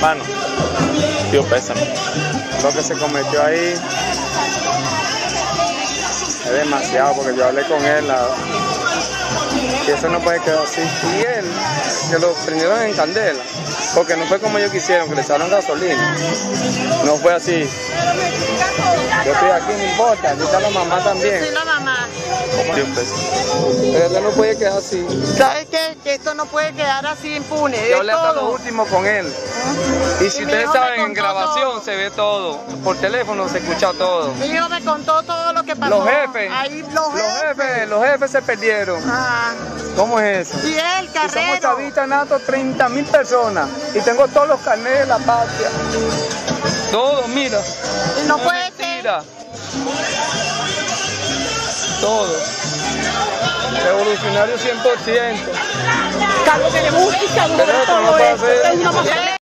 Mano, tío, pésame. Lo que se cometió ahí es demasiado, porque yo hablé con él y eso no puede quedar así. Y él, que lo prendieron en candela, porque no fue como ellos quisieron, que le echaron gasolina. No fue así. Yo estoy aquí, no importa, aquí está la mamá también. Sí, la mamá. Tío, pésame. Pero esto no puede quedar así. ¿Sabes qué? Que esto no puede quedar así impune. Yo hablé hasta lo último con él. Y si ustedes saben, en grabación todo se ve todo, por teléfono se escucha todo. Mi hijo me contó todo lo que pasó. Los jefes, ahí, los jefes se perdieron. Ajá. ¿Cómo es eso? Y él, carrero. Y somos chavitas, nato, 30.000 personas. Y tengo todos los carnets de la patria. Todos, mira. Y no puede mentira. Todo. Revolucionario 100%. Carlos, tiene música, no, todo esto.